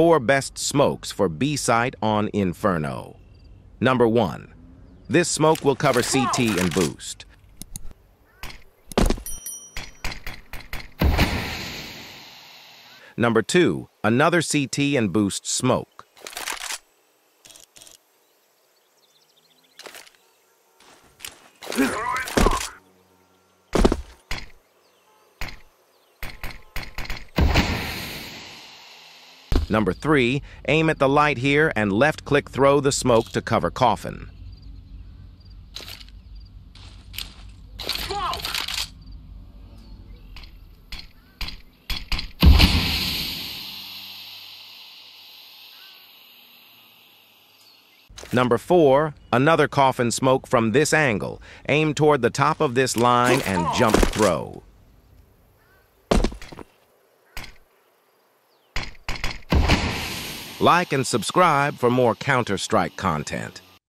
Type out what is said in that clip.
four best smokes for B-site on Inferno. Number 1, this smoke will cover CT and boost. Number 2, another CT and boost smoke. Number 3, aim at the light here and left-click throw the smoke to cover Coffin. Number 4, another Coffin smoke from this angle. Aim toward the top of this line and jump throw. Like and subscribe for more Counter-Strike content.